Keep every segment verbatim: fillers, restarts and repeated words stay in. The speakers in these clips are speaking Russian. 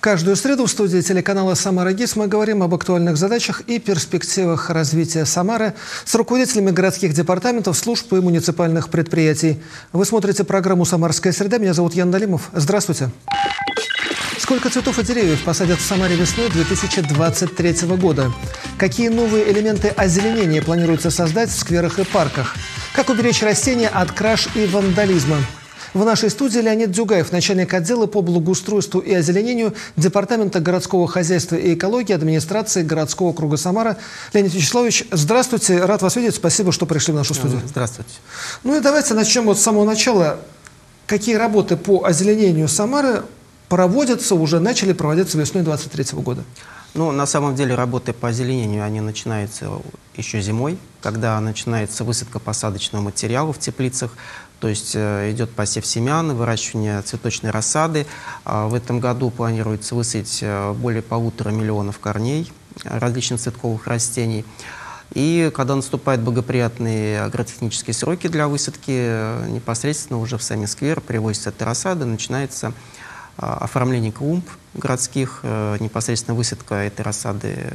Каждую среду в студии телеканала «Самара ГИС» мы говорим об актуальных задачах и перспективах развития Самары с руководителями городских департаментов, служб и муниципальных предприятий. Вы смотрите программу «Самарская среда». Меня зовут Ян Налимов. Здравствуйте. Сколько цветов и деревьев посадят в Самаре весной две тысячи двадцать третьего года? Какие новые элементы озеленения планируется создать в скверах и парках? Как уберечь растения от краж и вандализма? В нашей студии Леонид Дзюгаев, начальник отдела по благоустройству и озеленению Департамента городского хозяйства и экологии администрации городского округа Самара. Леонид Вячеславович, здравствуйте, рад вас видеть, спасибо, что пришли в нашу студию. Здравствуйте. Ну и давайте начнем вот с самого начала. Какие работы по озеленению Самары проводятся, уже начали проводиться весной две тысячи двадцать третьего года? Ну, на самом деле работы по озеленению, они начинаются еще зимой, когда начинается высадка посадочного материала в теплицах. То есть идет посев семян, выращивание цветочной рассады. В этом году планируется высадить более полутора миллионов корней различных цветковых растений. И когда наступают благоприятные агротехнические сроки для высадки, непосредственно уже в сами скверы привозится эта рассада, начинается оформление клумб городских, непосредственно высадка этой рассады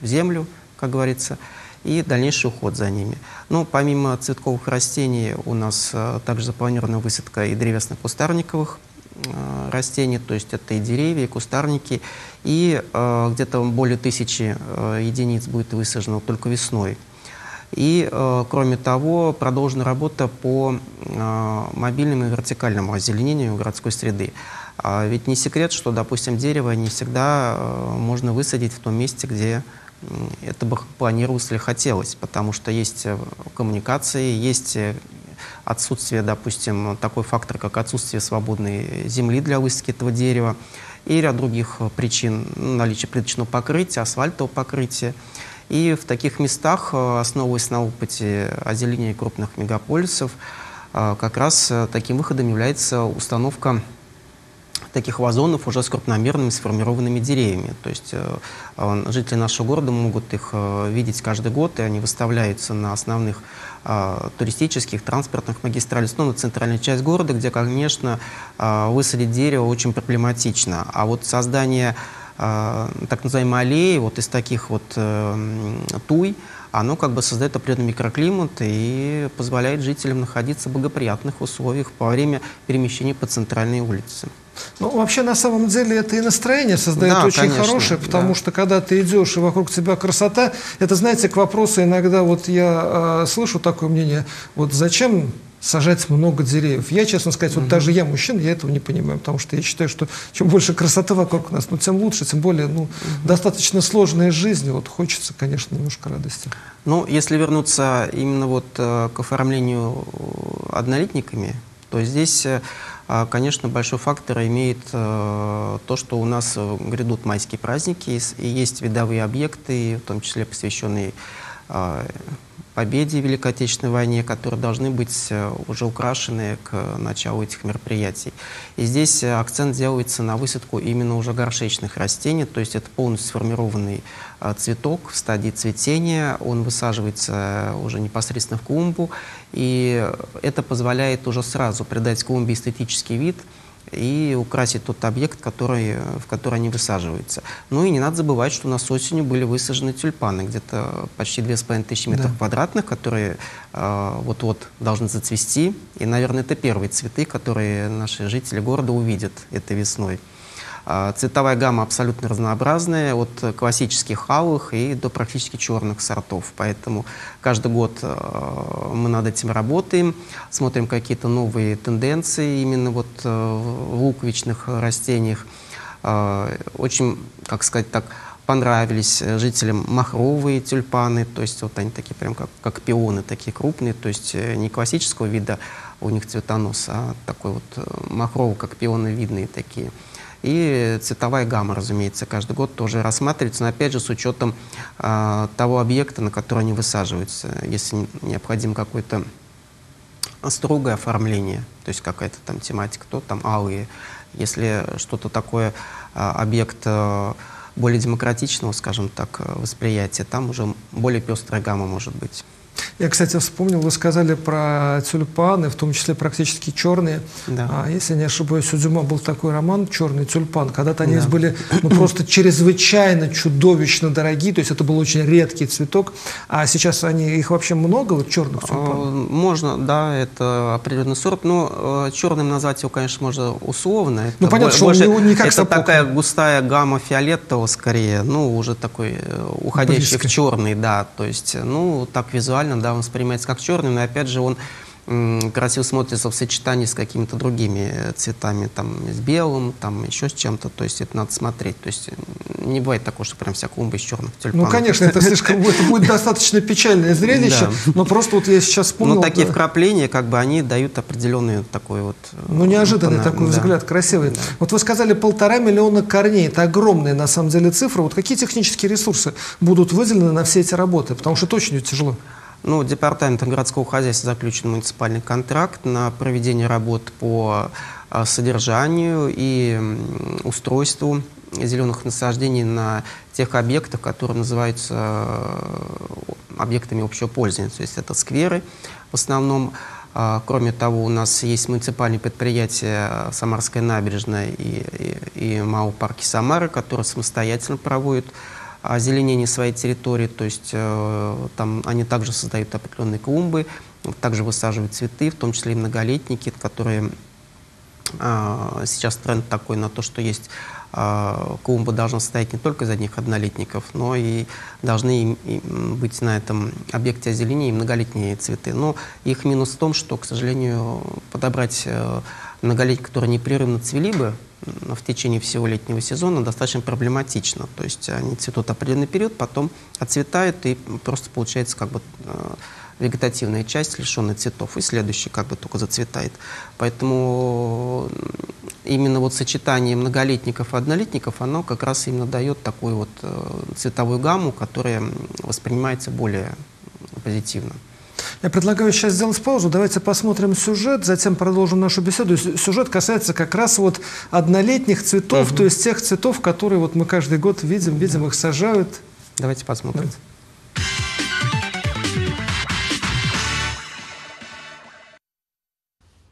в землю, как говорится, и дальнейший уход за ними. Но помимо цветковых растений у нас также запланирована высадка и древесно-кустарниковых растений, то есть это и деревья, и кустарники, и где-то более тысячи единиц будет высажено только весной. И, кроме того, продолжена работа по мобильному и вертикальному озеленению городской среды. Ведь не секрет, что, допустим, дерево не всегда можно высадить в том месте, где это бы планировалось или хотелось, потому что есть коммуникации, есть отсутствие, допустим, такой фактор, как отсутствие свободной земли для высадки этого дерева и ряд других причин, наличие плиточного покрытия, асфальтового покрытия. И в таких местах, основываясь на опыте озеленения крупных мегаполисов, как раз таким выходом является установка таких вазонов уже с крупномерными сформированными деревьями. То есть жители нашего города могут их видеть каждый год, и они выставляются на основных туристических, транспортных магистралей, ну, на центральную часть города, где, конечно, высадить дерево очень проблематично. А вот создание так называемые аллеи вот из таких вот э, туй, оно как бы создает определенный микроклимат и позволяет жителям находиться в благоприятных условиях во время перемещения по центральной улице. Ну, вообще, на самом деле, это и настроение создает, да, очень конечно, хорошее, потому да. что, когда ты идешь, и вокруг тебя красота, это, знаете, к вопросу иногда, вот я э, слышу такое мнение, вот зачем сажать много деревьев? Я, честно сказать, mm-hmm. вот даже я, мужчина, я этого не понимаю, потому что я считаю, что чем больше красоты вокруг нас, ну, тем лучше, тем более, ну, mm-hmm. достаточно сложная жизнь, вот хочется, конечно, немножко радости. Ну, если вернуться именно вот к оформлению однолетниками, то здесь, конечно, большой фактор имеет то, что у нас грядут майские праздники, и есть видовые объекты, в том числе посвященные победе в Великой Отечественной войне, которые должны быть уже украшены к началу этих мероприятий. И здесь акцент делается на высадку именно уже горшечных растений, то есть это полностью сформированный цветок в стадии цветения, он высаживается уже непосредственно в клумбу, и это позволяет уже сразу придать клумбе эстетический вид и украсить тот объект, который, в который они высаживаются. Ну и не надо забывать, что у нас осенью были высажены тюльпаны, где-то почти две тысячи пятьсот метров да. квадратных, которые вот-вот э, должны зацвести. И, наверное, это первые цветы, которые наши жители города увидят этой весной. Э, цветовая гамма абсолютно разнообразная, от классических алых и до практически черных сортов. Поэтому каждый год э, мы над этим работаем, смотрим какие-то новые тенденции именно вот э, в луковичных растениях. Очень, как сказать так, понравились жителям махровые тюльпаны, то есть вот они такие прям как, как пионы, такие крупные, то есть не классического вида у них цветонос, а такой вот махровый, как пионы видные такие. И цветовая гамма, разумеется, каждый год тоже рассматривается, но опять же с учетом а, того объекта, на который они высаживаются, если необходим какой-то строгое оформление, то есть какая-то там тематика, то там алые. Если что-то такое, объект более демократичного, скажем так, восприятия, там уже более пестрая гамма может быть. Я, кстати, вспомнил, вы сказали про тюльпаны, в том числе практически черные. Да. А, если не ошибаюсь, у Дюма был такой роман «Черный тюльпан». Когда-то они да. были ну, просто чрезвычайно чудовищно дорогие, то есть это был очень редкий цветок. А сейчас они, их вообще много, вот черных тюльпанов? Можно, да, это определенный сорт. Но черным назвать его, конечно, можно условно. Это ну, понятно, больше, что он не, не как это сапог. Такая густая гамма фиолетового, скорее, ну, уже такой уходящий близко в черный, да. То есть, ну, так визуально, да. Он воспринимается как черный, но опять же он красиво смотрится в сочетании с какими-то другими цветами, там, с белым, там, еще с чем-то, то есть это надо смотреть, то есть не бывает такого, что прям вся клумба из черных тюльпанов. Ну, конечно, это слишком, это будет достаточно печальное зрелище, но просто вот я сейчас вспомнил... Ну, такие вкрапления, как бы, они дают определенный такой вот... Ну, неожиданный такой взгляд, красивый. Вот вы сказали, полтора миллиона корней, это огромные, на самом деле, цифры, вот какие технические ресурсы будут выделены на все эти работы, потому что это очень тяжело. Ну, Департаментом городского хозяйства заключен муниципальный контракт на проведение работ по содержанию и устройству зеленых насаждений на тех объектах, которые называются объектами общего пользования. То есть это скверы в основном. Кроме того, у нас есть муниципальные предприятия «Самарская набережная» и, и, и МАО «Парки Самары», которые самостоятельно проводят озеленение своей территории, то есть э, там они также создают определенные клумбы, также высаживают цветы, в том числе и многолетники, которые э, сейчас тренд такой на то, что есть э, клумба должна состоять не только из одних однолетников, но и должны и быть на этом объекте озеленения и многолетние цветы. Но их минус в том, что, к сожалению, подобрать э, многолетники, которые непрерывно цвели бы в течение всего летнего сезона, достаточно проблематично. То есть они цветут определенный период, потом отцветают, и просто получается как бы вегетативная часть, лишенная цветов, и следующий как бы только зацветает. Поэтому именно вот сочетание многолетников и однолетников, оно как раз именно дает такую вот цветовую гамму, которая воспринимается более позитивно. Я предлагаю сейчас сделать паузу, давайте посмотрим сюжет, затем продолжим нашу беседу. Сюжет касается как раз вот однолетних цветов, угу. то есть тех цветов, которые вот мы каждый год видим, видим, да. их сажают. Давайте посмотрим. Давайте.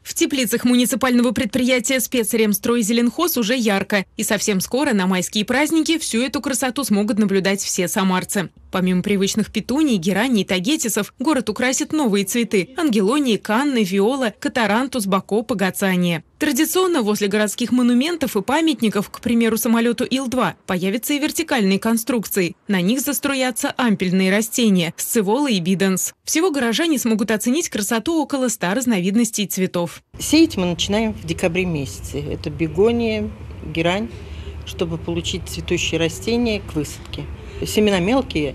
В теплицах муниципального предприятия «Спецремстройзеленхоз» уже ярко. И совсем скоро на майские праздники всю эту красоту смогут наблюдать все самарцы. Помимо привычных петуний, гераний и тагетисов, город украсит новые цветы – ангелонии, канны, виола, катарантус, бакопа, гацания. Традиционно возле городских монументов и памятников, к примеру, самолету Ил два, появятся и вертикальные конструкции. На них заструятся ампельные растения – сцевола и бидонс. Всего горожане смогут оценить красоту около ста разновидностей цветов. Сеять мы начинаем в декабре месяце. Это бегония, герань, чтобы получить цветущие растения к высадке. Семена мелкие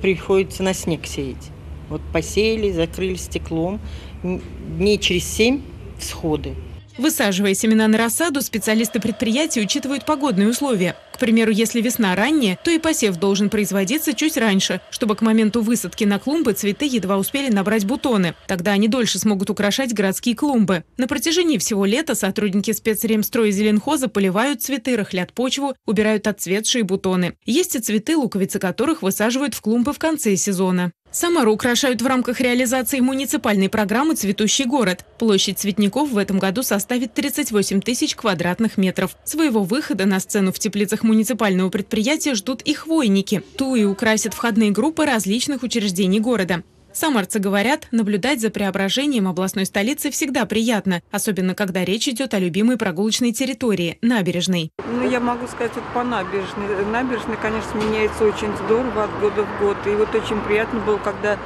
приходится на снег сеять. Вот посеяли, закрыли стеклом. Дней через семь всходы. Высаживая семена на рассаду, специалисты предприятия учитывают погодные условия. К примеру, если весна ранняя, то и посев должен производиться чуть раньше, чтобы к моменту высадки на клумбы цветы едва успели набрать бутоны. Тогда они дольше смогут украшать городские клумбы. На протяжении всего лета сотрудники спецремстройзеленхоза поливают цветы, рыхлят почву, убирают отцветшие бутоны. Есть и цветы, луковицы которых высаживают в клумбы в конце сезона. Самару украшают в рамках реализации муниципальной программы «Цветущий город». Площадь цветников в этом году составит тридцать восемь тысяч квадратных метров. Своего выхода на сцену в теплицах муниципального предприятия ждут и хвойники. Туи украсят входные группы различных учреждений города. Самарцы говорят, наблюдать за преображением областной столицы всегда приятно, особенно когда речь идет о любимой прогулочной территории – набережной. Ну, я могу сказать, вот по набережной. Набережная, конечно, меняется очень здорово от года в год. И вот очень приятно было, когда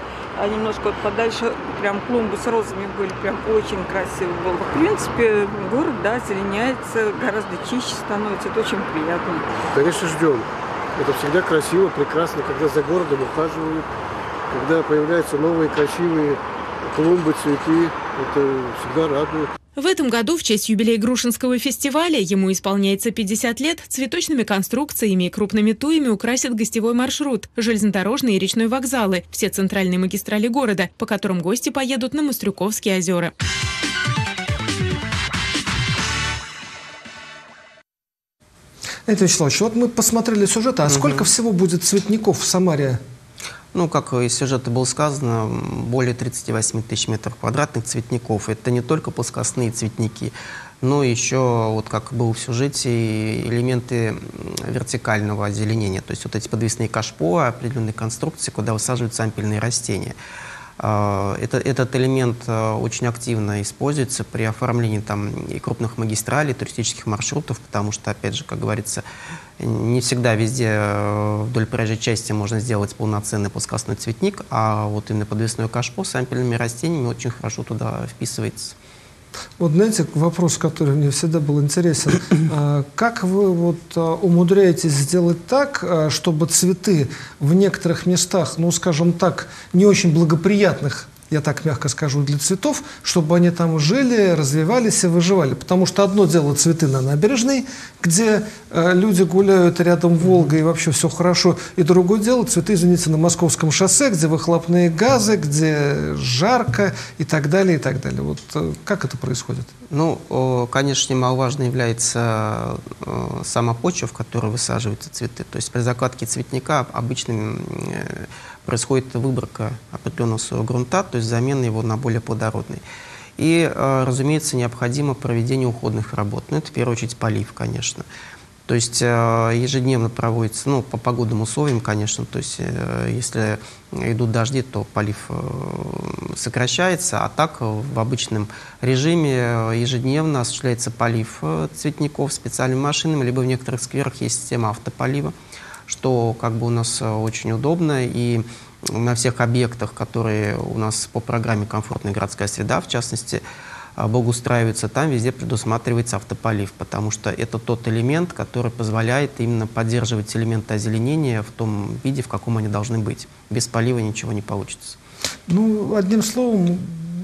немножко вот подальше прям клумбы с розами были, прям очень красиво было. В принципе, город, да, озеленяется, гораздо чище становится, это очень приятно. Конечно, ждем. Это всегда красиво, прекрасно, когда за городом ухаживают. Когда появляются новые красивые клумбы, цветы, это всегда радует. В этом году в честь юбилея Грушинского фестиваля, ему исполняется пятьдесят лет, цветочными конструкциями и крупными туями украсят гостевой маршрут, железнодорожные и речной вокзалы, все центральные магистрали города, по которым гости поедут на Мастрюковские озера. Леонид Вячеславович, вот мы посмотрели сюжет, а угу. сколько всего будет цветников в Самаре? Ну, как из сюжета было сказано, более тридцати восьми тысяч метров квадратных цветников. Это не только плоскостные цветники, но еще, вот как было в сюжете, элементы вертикального озеленения. То есть вот эти подвесные кашпо, определенные конструкции, куда высаживаются ампельные растения. Этот, этот элемент очень активно используется при оформлении там и крупных магистралей, туристических маршрутов, потому что, опять же, как говорится, не всегда везде вдоль проезжей части можно сделать полноценный плоскостной цветник, а вот именно подвесное кашпо с ампельными растениями очень хорошо туда вписывается. Вот, знаете, вопрос, который мне всегда был интересен. Как вы вот умудряетесь сделать так, чтобы цветы в некоторых местах, ну, скажем так, не очень благоприятных, я так мягко скажу, для цветов, чтобы они там жили, развивались и выживали? Потому что одно дело цветы на набережной, где э, люди гуляют рядом Волга и вообще все хорошо, и другое дело цветы, извините, на Московском шоссе, где выхлопные газы, где жарко и так далее, и так далее. Вот э, как это происходит? Ну, конечно, немаловажно является э, сама почва, в которой высаживаются цветы. То есть при закладке цветника обычно э, происходит выборка определенного слоя грунта, то есть замена его на более плодородный. И, э, разумеется, необходимо проведение уходных работ. Ну, это в первую очередь полив, конечно. То есть э, ежедневно проводится, ну, по погодным условиям, конечно, то есть э, если идут дожди, то полив э, сокращается, а так в обычном режиме ежедневно осуществляется полив цветников специальными машинами, либо в некоторых скверах есть система автополива, что как бы у нас очень удобно, и на всех объектах, которые у нас по программе «Комфортная городская среда», в частности, благоустраиваются, там везде предусматривается автополив, потому что это тот элемент, который позволяет именно поддерживать элементы озеленения в том виде, в каком они должны быть. Без полива ничего не получится. Ну, одним словом,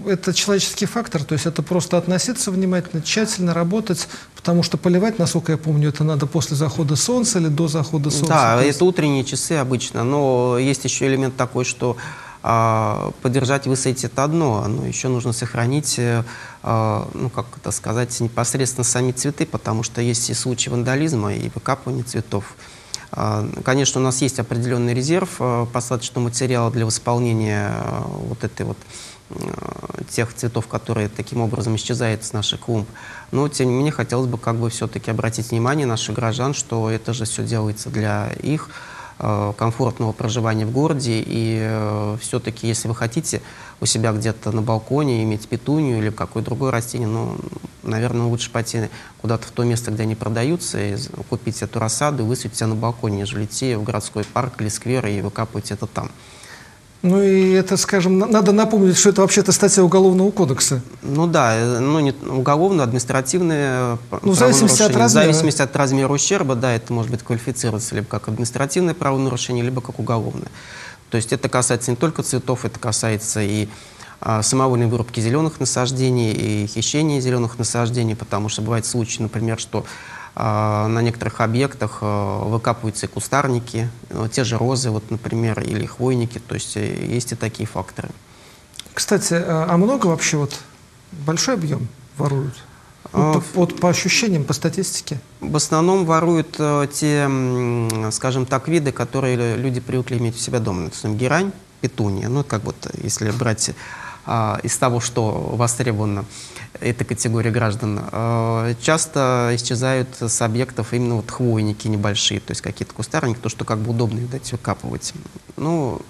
это человеческий фактор, то есть это просто относиться внимательно, тщательно работать, потому что поливать, насколько я помню, это надо после захода солнца или до захода солнца. Да, это утренние часы обычно, но есть еще элемент такой, что а, поддержать и высадить — это одно, но еще нужно сохранить, а, ну, как это сказать, непосредственно сами цветы, потому что есть и случаи вандализма, и выкапывания цветов. Конечно, у нас есть определенный резерв посадочного материала для восполнения вот этой вот тех цветов, которые таким образом исчезают с наших клумб. Но, тем не менее, хотелось бы как бы все-таки обратить внимание наших граждан, что это же все делается для их комфортного проживания в городе, и все-таки, если вы хотите у себя где-то на балконе иметь петунию или какое-то другое растение, ну, наверное, лучше пойти куда-то в то место, где они продаются, и купить эту рассаду и высадить себя на балконе, нежели идти в городской парк или сквер и выкапывать это там. Ну и это, скажем, надо напомнить, что это вообще-то статья Уголовного кодекса. Ну да, ну не уголовно, административное. Ну, в зависимости от размера. В зависимости от размера ущерба, да, это может быть квалифицироваться либо как административное правонарушение, либо как уголовное. То есть это касается не только цветов, это касается и а, самовольной вырубки зеленых насаждений, и хищения зеленых насаждений, потому что бывают случаи, например, что на некоторых объектах выкапываются и кустарники, те же розы, вот, например, или хвойники. То есть есть и такие факторы. Кстати, а много вообще вот большой объем воруют? Ну, по, вот, по ощущениям, по статистике? В основном воруют те, скажем так, виды, которые люди привыкли иметь у себя дома. Например, герань, петуния. Ну, как вот, если брать из того, что востребовано эта категория граждан, часто исчезают с объектов именно вот хвойники небольшие, то есть какие-то кустарники, то, что как бы удобно, видать, выкапывать. Ну,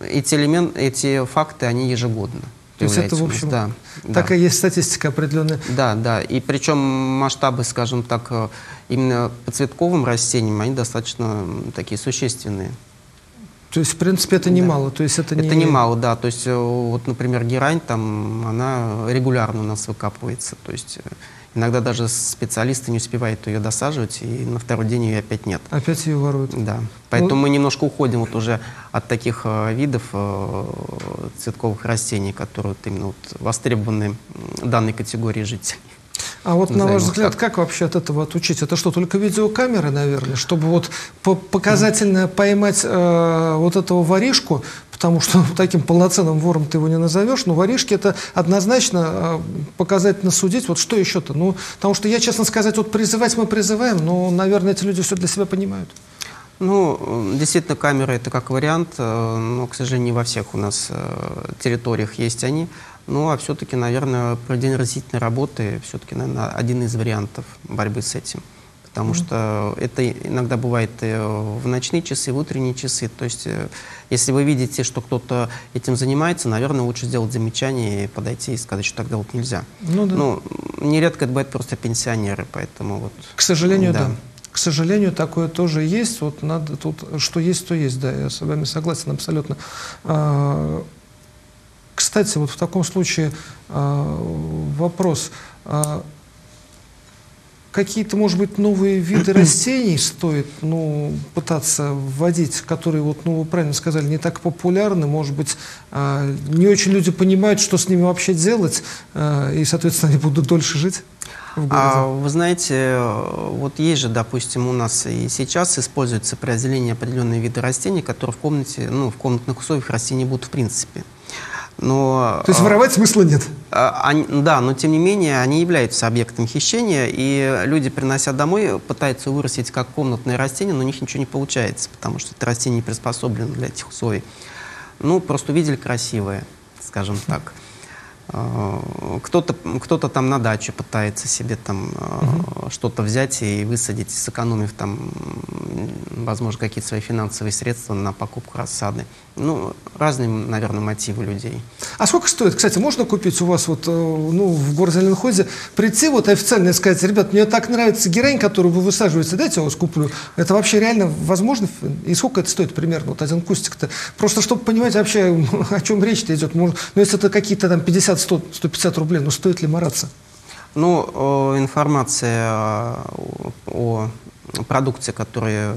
эти элементы, эти факты, они ежегодно. То есть это, в общем, да, такая да. есть статистика определенная. Да, да. И причем масштабы, скажем так, именно по цветковым растениям, они достаточно такие существенные. То есть, в принципе, это немало. Да. То есть это не... это немало, да. То есть, вот, например, герань, там, она регулярно у нас выкапывается. То есть иногда даже специалисты не успевают ее досаживать, и на второй день ее опять нет. Опять ее воруют. Да. Поэтому ну... мы немножко уходим вот уже от таких видов цветковых растений, которые вот именно вот востребованы данной категории жителей. А вот, на ваш взгляд, как вообще от этого отучить? Это что, только видеокамеры, наверное, чтобы вот показательно поймать э, вот этого воришку, потому что таким полноценным вором ты его не назовешь, но воришки — это однозначно э, показательно судить. Вот что еще-то? Ну, потому что я, честно сказать, вот призывать мы призываем, но, наверное, эти люди все для себя понимают. Ну, действительно, камеры – это как вариант, но, к сожалению, не во всех у нас территориях есть они. Ну, а все-таки, наверное, проведение разъяснительной работы – все-таки, наверное, один из вариантов борьбы с этим. Потому что это иногда бывает и в ночные часы, и в утренние часы. То есть, если вы видите, что кто-то этим занимается, наверное, лучше сделать замечание и подойти и сказать, что так делать нельзя. Ну, да. Ну, нередко это бывает просто пенсионеры, поэтому вот... К сожалению, да. да. К сожалению, такое тоже есть. Вот надо тут... Что есть, то есть, да. Я с вами согласен абсолютно. Кстати, вот в таком случае вопрос... Какие-то, может быть, новые виды растений стоит, ну, пытаться вводить, которые, вот, ну, вы правильно сказали, не так популярны, может быть, не очень люди понимают, что с ними вообще делать, и, соответственно, они будут дольше жить в городе. А, вы знаете, вот есть же, допустим, у нас и сейчас используется при озеленении определенные виды растений, которые в комнате, ну, в комнатных условиях растений будут в принципе. Но, то есть воровать смысла нет? Они, да, но тем не менее они являются объектом хищения, и люди, принося домой, пытаются вырастить как комнатные растения, но у них ничего не получается, потому что это растение не приспособлено для этих условий. Ну, просто увидели красивое, скажем так. Кто-то, кто-то там на даче пытается себе там угу. что-то взять и высадить, сэкономив там, возможно, какие-то свои финансовые средства на покупку рассады. Ну, разные, наверное, мотивы людей. А сколько стоит? Кстати, можно купить у вас вот, ну, в горзеленхозе, прийти вот официально и сказать: ребят, мне так нравится герань, которую вы высаживаете, дайте я вас куплю. Это вообще реально возможно? И сколько это стоит примерно, вот один кустик-то? Просто чтобы понимать вообще, о чем речь-то идет. Ну, если это какие-то там пятьдесят сто пятьдесят рублей, ну, стоит ли мараться? Ну, информация о продукции, которая,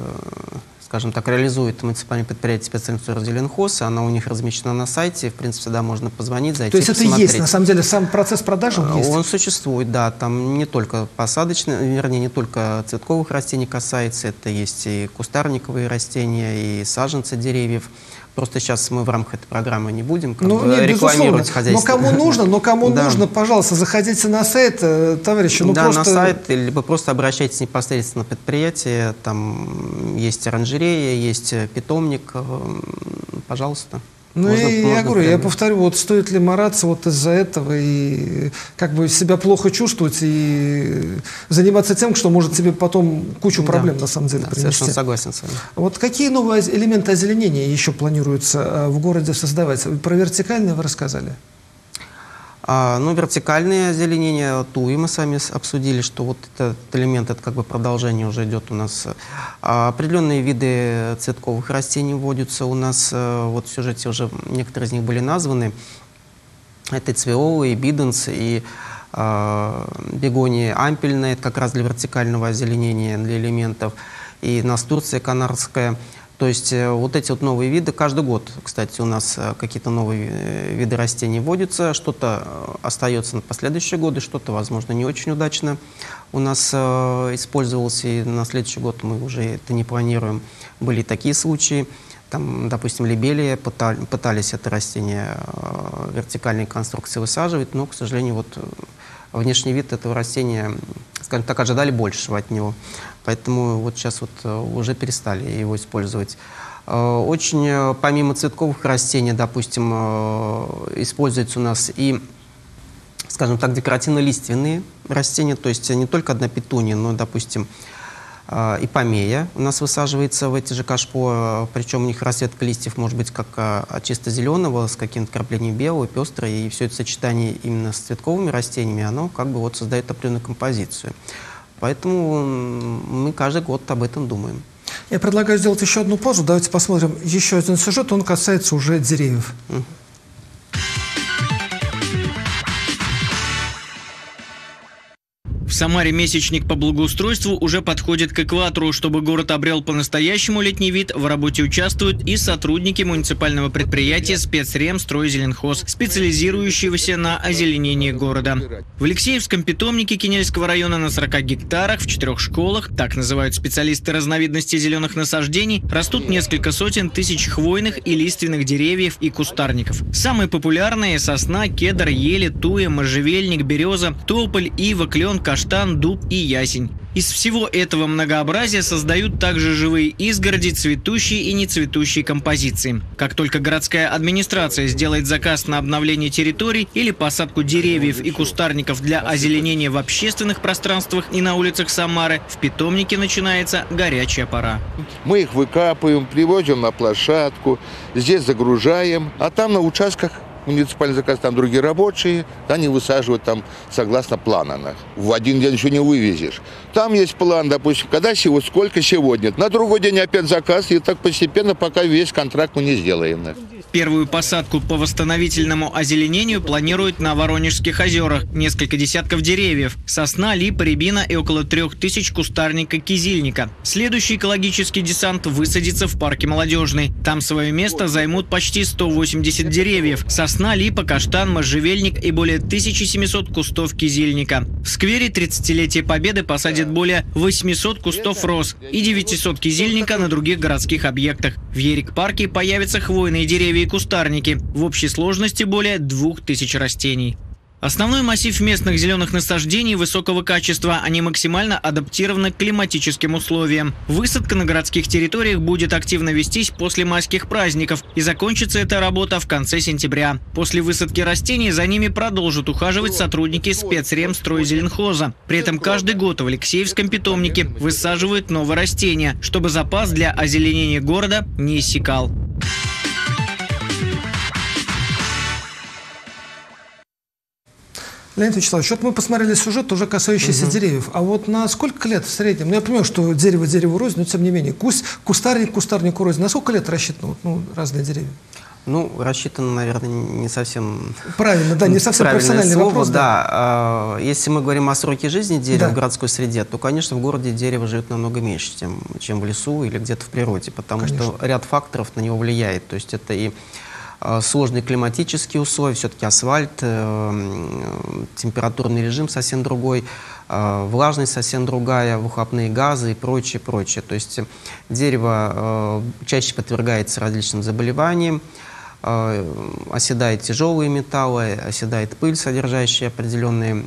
скажем так, реализует муниципальное предприятие «Спецремстройзеленхоз», она у них размещена на сайте, в принципе, всегда можно позвонить, зайти, посмотреть. То есть это есть, на самом деле, сам процесс продажи он есть? Он существует, да, там не только посадочные, вернее, не только цветковых растений касается, это есть и кустарниковые растения, и саженцы деревьев. Просто сейчас мы в рамках этой программы не будем как ну, бы, нет, рекламировать хозяйство. Но кому нужно, но кому да. нужно, пожалуйста, заходите на сайт, товарищи. Ну, да, просто... на сайт, либо просто обращайтесь непосредственно на предприятие. Там есть оранжерея, есть питомник. Пожалуйста. Ну, можно, и, можно я говорю, прямо. Я повторю, вот стоит ли мараться вот из-за этого и как бы себя плохо чувствовать и заниматься тем, что может тебе потом кучу проблем, да, на самом деле, да, принести. Совершенно согласен с вами. Вот какие новые элементы озеленения еще планируется в городе создавать? Про вертикальные вы рассказали? А, ну, вертикальное озеленение туи мы сами обсудили, что вот этот элемент, это как бы продолжение уже идет у нас. А, определенные виды цветковых растений вводятся у нас, а, вот в сюжете уже некоторые из них были названы. Это и цвеолы, и биденс, и а, бегония ампельная, это как раз для вертикального озеленения, для элементов, и настурция канарская. То есть вот эти вот новые виды, каждый год, кстати, у нас какие-то новые виды растений вводятся, что-то остается на последующие годы, что-то, возможно, не очень удачно у нас использовалось, и на следующий год мы уже это не планируем. Были такие случаи, там, допустим, либелия, пытались это растение вертикальной конструкции высаживать, но, к сожалению, вот внешний вид этого растения, скажем так, ожидали большего от него. Поэтому вот сейчас вот уже перестали его использовать. Очень, помимо цветковых растений, допустим, используются у нас и, скажем так, декоративно-лиственные растения. То есть не только одна петуния, но, допустим, и помея у нас высаживается в эти же кашпо. Причем у них расцветка листьев может быть как от чисто зеленого с каким-то краплением белого, пестрого. И все это сочетание именно с цветковыми растениями, оно как бы вот создает определенную композицию. Поэтому мы каждый год об этом думаем. Я предлагаю сделать еще одну паузу. Давайте посмотрим еще один сюжет. Он касается уже деревьев. Mm. В Самаре месячник по благоустройству уже подходит к экватору. Чтобы город обрел по-настоящему летний вид, в работе участвуют и сотрудники муниципального предприятия «Спецремстройзеленхоз», специализирующегося на озеленении города. В Алексеевском питомнике Кинельского района на сорока гектарах в четырех школах, так называют специалисты разновидности зеленых насаждений, растут несколько сотен тысяч хвойных и лиственных деревьев и кустарников. Самые популярные – сосна, кедр, ели, туя, можжевельник, береза, тополь, ива, клен, каштан, каштан, дуб и ясень. Из всего этого многообразия создают также живые изгороди, цветущие и нецветущие композиции. Как только городская администрация сделает заказ на обновление территорий или посадку деревьев и кустарников для озеленения в общественных пространствах и на улицах Самары, в питомнике начинается горячая пора. Мы их выкапываем, привозим на площадку, здесь загружаем, а там на участках муниципальный заказ, там другие рабочие, они высаживают там согласно плану. В один день еще не вывезешь. Там есть план, допустим, когда всего, сколько сегодня. На другой день опять заказ, и так постепенно, пока весь контракт мы не сделаем. Первую посадку по восстановительному озеленению планируют на Воронежских озерах. Несколько десятков деревьев. Сосна, липа, рябина и около трех тысяч кустарника кизильника. Следующий экологический десант высадится в парке Молодежный. Там свое место займут почти сто восемьдесят деревьев. Сосна, липа, каштан, можжевельник и более тысячи семисот кустов кизильника. В сквере тридцатилетия Победы посадят более восьмисот кустов роз и девятисот кизильника на других городских объектах. В Ерик-парке появятся хвойные деревья и кустарники. В общей сложности более двух тысяч растений. Основной массив местных зеленых насаждений высокого качества. Они максимально адаптированы к климатическим условиям. Высадка на городских территориях будет активно вестись после майских праздников. И закончится эта работа в конце сентября. После высадки растений за ними продолжат ухаживать сотрудники Спецремстройзеленхоза. При этом каждый год в Алексеевском питомнике высаживают новые растения, чтобы запас для озеленения города не иссякал. Леонид Вячеславович, вот мы посмотрели сюжет, уже касающийся угу. деревьев. А вот на сколько лет в среднем? Ну, я понимаю, что дерево дереву рознь, но тем не менее. Куст, кустарник кустарнику рознь. На сколько лет рассчитано ну, разные деревья? Ну, рассчитано, наверное, не совсем... Правильно, да, не совсем профессиональный слово, вопрос. Да. Да. Если мы говорим о сроке жизни дерева да. в городской среде, то, конечно, в городе дерево живет намного меньше, чем в лесу или где-то в природе, потому конечно. Что ряд факторов на него влияет. То есть это и... сложные климатические условия, все-таки асфальт, температурный режим совсем другой, влажность совсем другая, выхлопные газы и прочее, прочее. То есть дерево чаще подвергается различным заболеваниям, оседает тяжелые металлы, оседает пыль, содержащая определенные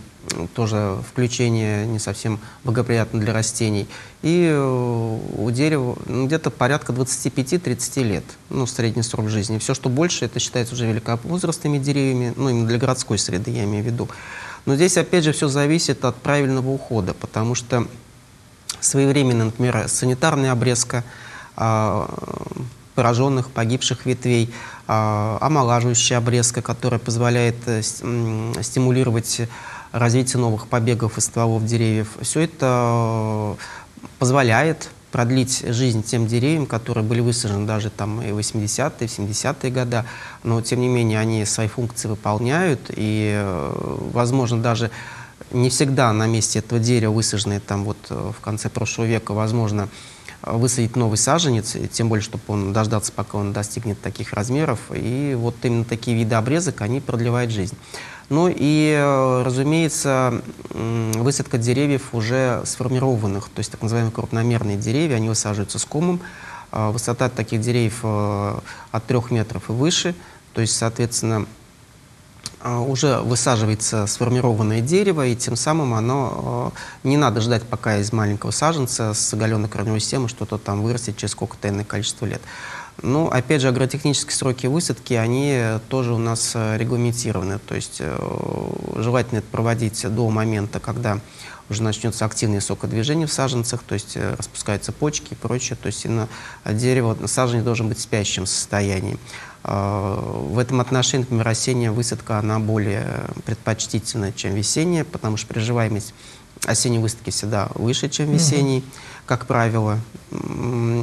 тоже включения, не совсем благоприятны для растений. И у дерева ну, где-то порядка двадцати пяти тридцати лет, ну, средний срок жизни. Все, что больше, это считается уже великовозрастными деревьями, ну, именно для городской среды, я имею в виду. Но здесь, опять же, все зависит от правильного ухода, потому что своевременно, например, санитарная обрезка пораженных, погибших ветвей, омолаживающая обрезка, которая позволяет стимулировать развитие новых побегов и стволов деревьев. Все это позволяет продлить жизнь тем деревьям, которые были высажены даже там и в восьмидесятые, и в семидесятые годы. Но, тем не менее, они свои функции выполняют. И, возможно, даже не всегда на месте этого дерева, высаженные там вот в конце прошлого века, возможно, высадить новый саженец, тем более, чтобы он дождаться, пока он достигнет таких размеров. И вот именно такие виды обрезок, они продлевают жизнь. Ну и, разумеется, высадка деревьев уже сформированных, то есть так называемые крупномерные деревья, они высаживаются с комом. Высота таких деревьев от трёх метров и выше, то есть, соответственно, уже высаживается сформированное дерево, и тем самым оно не надо ждать, пока из маленького саженца с оголенной корневой системы что-то там вырастет через сколько-то иное количество лет. Ну, опять же, агротехнические сроки высадки, они тоже у нас регламентированы. То есть желательно это проводить до момента, когда уже начнется активное сокодвижение в саженцах, то есть распускаются почки и прочее. То есть на дерево саженец должен быть в спящем состоянии. В этом отношении, например, осенняя высадка, она более предпочтительна, чем весенняя, потому что приживаемость осенней высадки всегда выше, чем весенней, mm-hmm. как правило.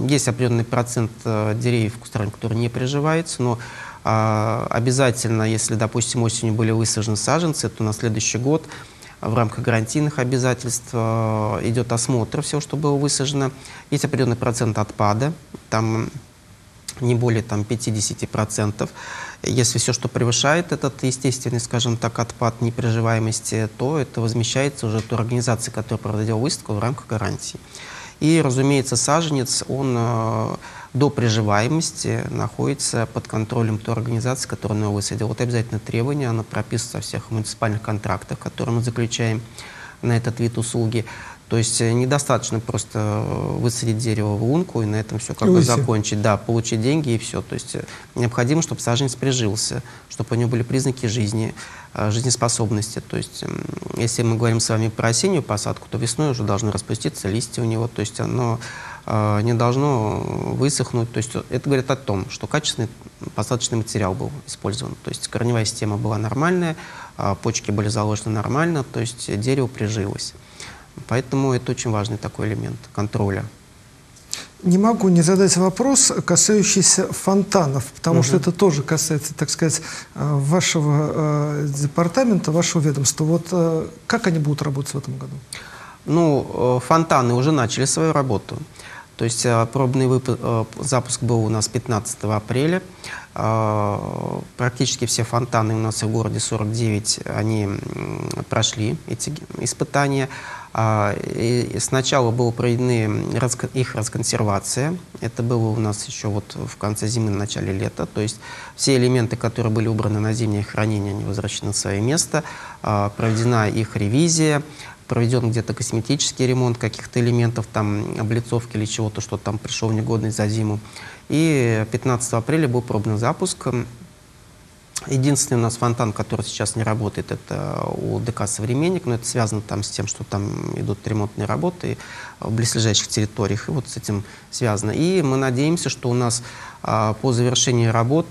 Есть определенный процент деревьев кустарников, которые не приживаются, но а, обязательно, если, допустим, осенью были высажены саженцы, то на следующий год в рамках гарантийных обязательств а, идет осмотр всего, что было высажено. Есть определенный процент отпада, там не более там, пятидесяти процентов. Если все, что превышает этот естественный, скажем так, отпад неприживаемости, то это возмещается уже той организации, которая проводила выставку в рамках гарантии. И, разумеется, саженец, он э, до приживаемости находится под контролем той организации, которую он его высадил. Вот обязательно требование, оно прописано во всех муниципальных контрактах, которые мы заключаем на этот вид услуги. То есть недостаточно просто высадить дерево в лунку и на этом все как бы закончить. Да, получить деньги и все. То есть необходимо, чтобы саженец прижился, чтобы у него были признаки жизни, жизнеспособности. То есть если мы говорим с вами про осеннюю посадку, то весной уже должны распуститься листья у него. То есть оно не должно высохнуть. То есть это говорит о том, что качественный посадочный материал был использован. То есть корневая система была нормальная, почки были заложены нормально, то есть дерево прижилось. Поэтому это очень важный такой элемент контроля. Не могу не задать вопрос, касающийся фонтанов, потому угу. что это тоже касается, так сказать, вашего департамента, вашего ведомства. Вот как они будут работать в этом году? Ну, фонтаны уже начали свою работу. То есть пробный запуск был у нас пятнадцатого апреля. Практически все фонтаны у нас в городе сорок девять, они прошли эти испытания. И сначала была проведена их расконсервация. Это было у нас еще вот в конце зимы, в начале лета. То есть все элементы, которые были убраны на зимнее хранение, они возвращены в свое место. Проведена их ревизия. Проведен где-то косметический ремонт каких-то элементов, там, облицовки или чего-то, что там пришел в негодность за зиму. И пятнадцатого апреля был пробный запуск. Единственный у нас фонтан, который сейчас не работает, это у ДК «Современник», но это связано там с тем, что там идут ремонтные работы в близлежащих территориях, и вот с этим связано. И мы надеемся, что у нас по завершении работ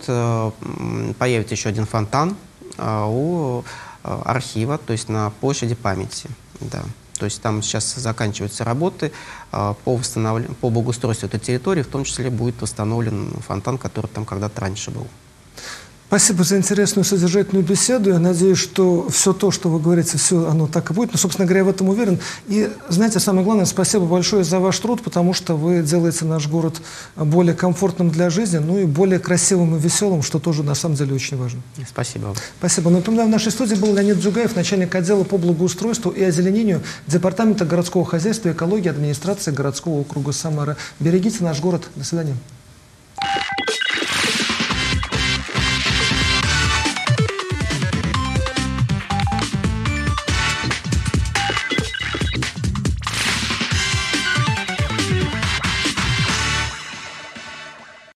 появится еще один фонтан у архива, то есть на площади памяти. Да. То есть там сейчас заканчиваются работы по, по благоустройству этой территории, в том числе будет восстановлен фонтан, который там когда-то раньше был. Спасибо за интересную содержательную беседу. Я надеюсь, что все то, что вы говорите, все оно так и будет. Но, собственно говоря, я в этом уверен. И, знаете, самое главное, спасибо большое за ваш труд, потому что вы делаете наш город более комфортным для жизни, ну и более красивым и веселым, что тоже, на самом деле, очень важно. Спасибо вам. Спасибо. Напоминаю, в нашей студии был Леонид Дзюгаев, начальник отдела по благоустройству и озеленению Департамента городского хозяйства и экологии администрации городского округа Самара. Берегите наш город. До свидания.